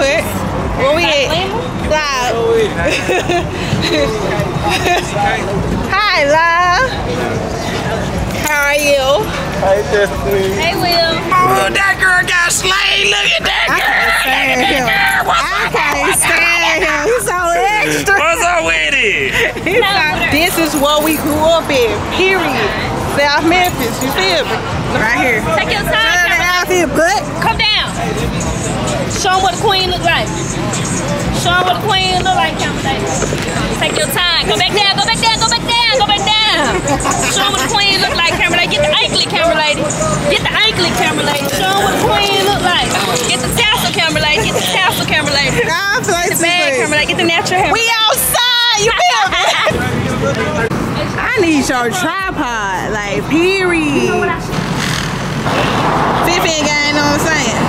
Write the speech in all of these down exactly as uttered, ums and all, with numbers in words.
quick. What we at? Live. Hi, Live. How are you? Hi, Destiny. Hey, Will. Oh, that girl got slayed. Look at that girl. I can't stand him. I can't stand him. He's so extra. What's up with it? He's like, this is what we grew up in, period. South Memphis, you feel me? Right here. Take your time. Come down. Show them what the queen look like. Show them what the queen look like. Take your time. Go back down. Go back down. Go back down. Go back down. Show them what the queen look like, camera lady. Get the anklet, camera lady. Get the anklet, camera lady. Show them what the queen look like. Get the tassel, camera lady. Get the tassel, camera lady. Get the bag, camera lady. Get the natural hair. We outside. You feel me? I need your tripod, like, period. Fifteen gang, know what I'm saying?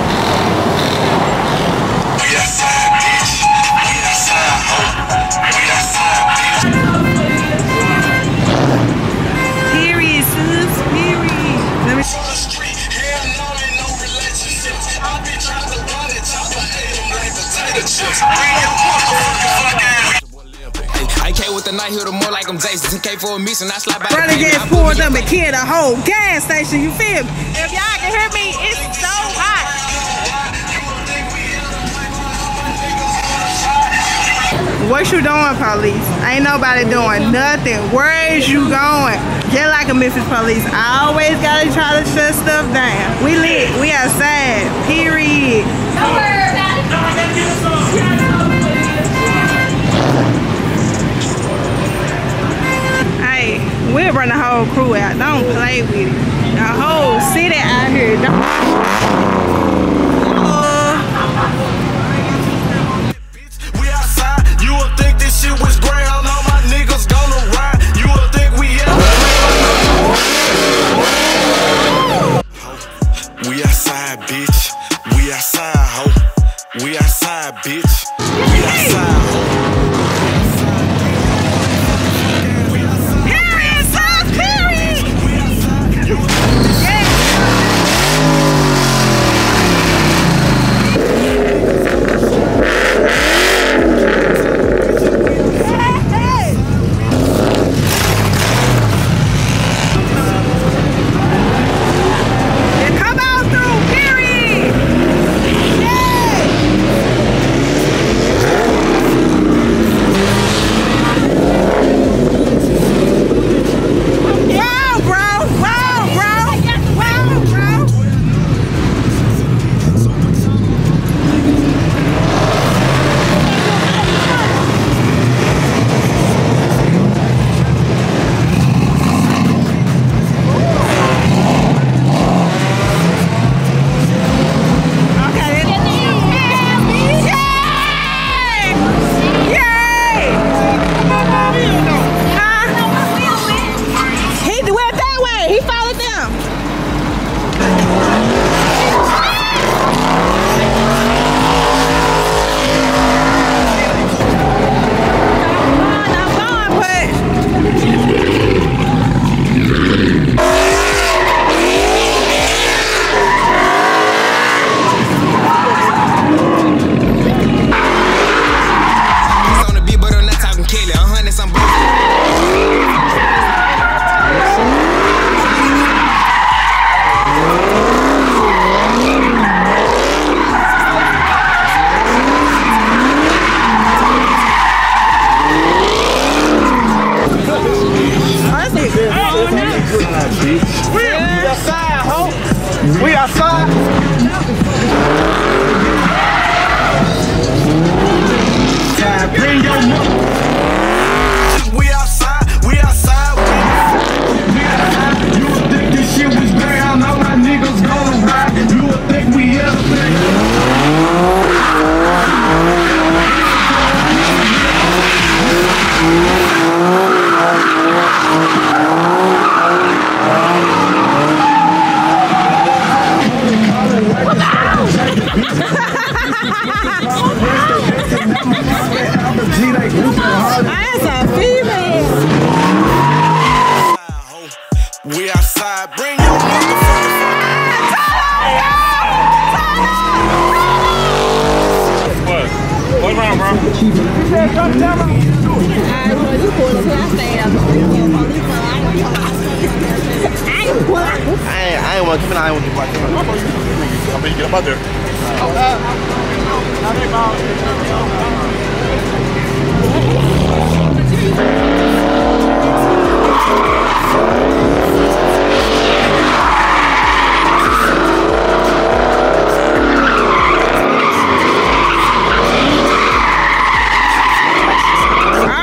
We outside, bitch. We outside, hoe. We outside, bitch. Period, sis. Period. Let me. From the street, hell no, ain't no relationship. I be trying to run it, chop a head like potato chips. Bring your motherfucker down. A K with the night hitter more like I'm Jason. ten K for a mission, I slide by the brother gets poured up and killed a whole gas station, you feel me? If y'all can hear me, it's so hot. What you doing, police? Ain't nobody doing nothing. Where is you going? Just like a Memphis police, I always gotta try to shut stuff down. We lit, we outside, period. Don't worry about it. We'll bring the whole crew out. Don't play with it. The whole city out here. Don't. We outside. You would think this shit was great. All my niggas gonna ride. You would think we outside. We outside, bitch. We outside, ho. We outside, bitch. We outside, ho. I ain't want to keep an eye on you. I'm going to get up out there. All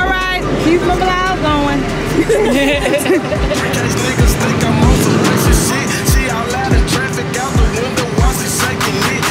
right, keep my blouse going. These niggas think I'm on some extra shit. She all out in traffic out the window while she shaking it.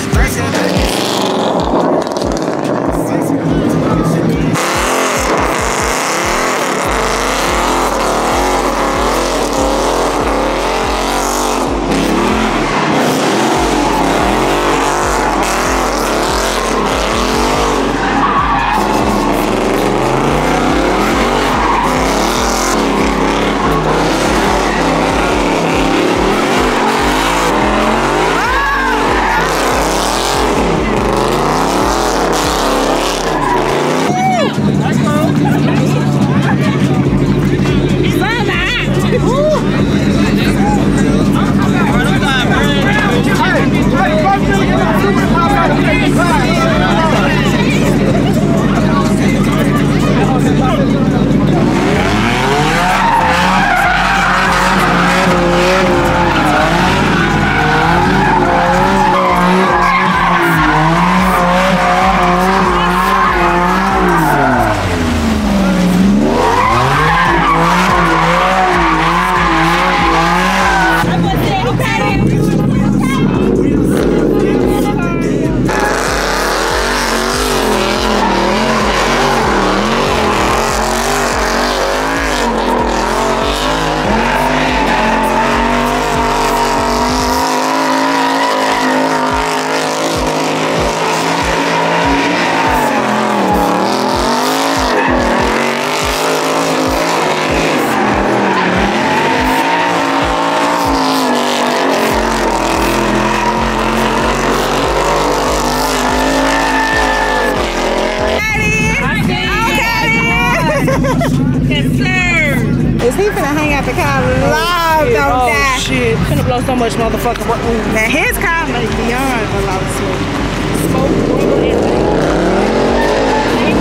So much motherfucking work. Now his car may be beyond a lot of smoke. Smoke, oil, and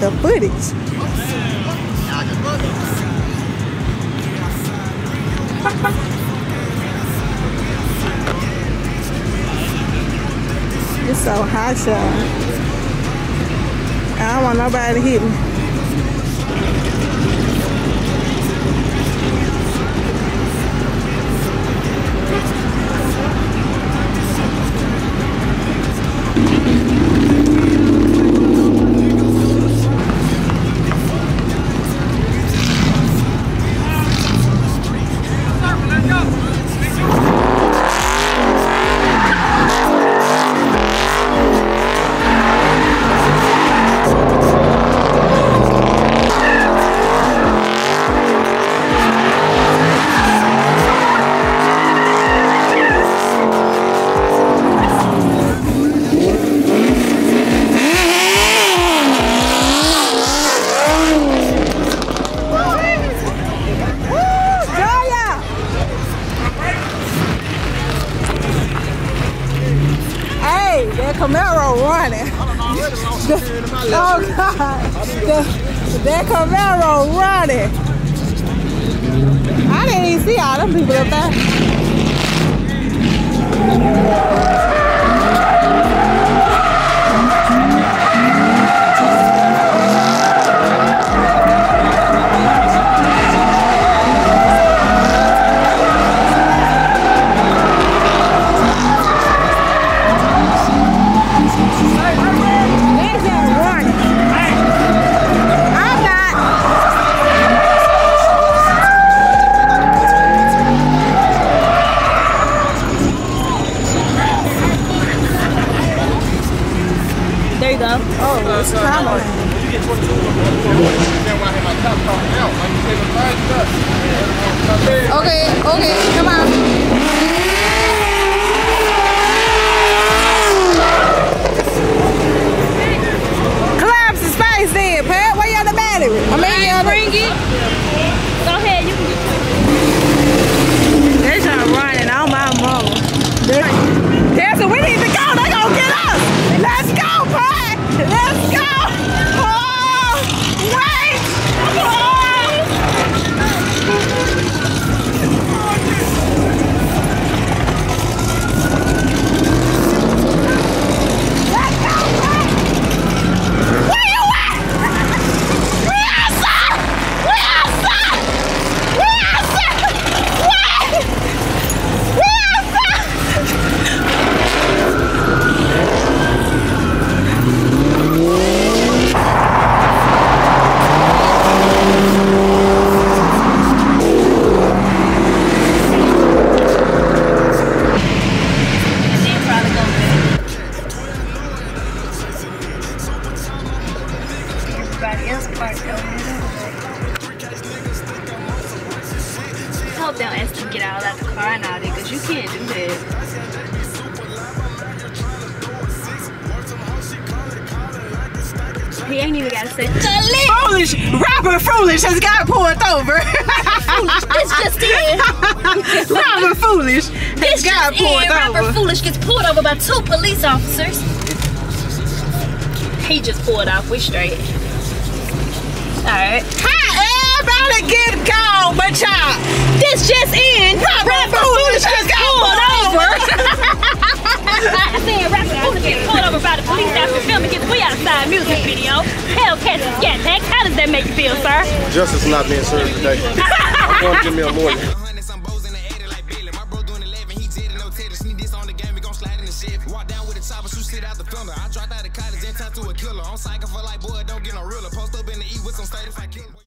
the footage. It's so hot, y'all. I don't want nobody to hit me. Camaro running. The, oh God, the, that Camaro running. I didn't even see all them people up there. Okay, okay, come on. Collapse the space then, Pat. Where you on the battery? I mean, you on bring it. Go ahead, you can get it. They're trying to run and all my mama. There's a, we need to go. They're going to get us. Let's go, Pat. Let's go. Oh, wait. Oh. He ain't even gotta say Foolish! Robert Foolish has got pulled over! This just in! Robert Foolish has this got pulled in. over! Robert Foolish gets pulled over by two police officers. He just pulled off, we straight. Alright. How everybody get gone but y'all? This just in! Robert, Robert Foolish, Foolish has got pulled over! I said Robert Foolish gets pulled over by the police after filming his way outside music video. Hellcat and Scatpack, how does that make you feel, sir? Justice not being served today. I want to give me a morning. I dropped out of college and turned to a killer. I'm psyching for like, boy, don't get no realer. Post up in the E with some state if I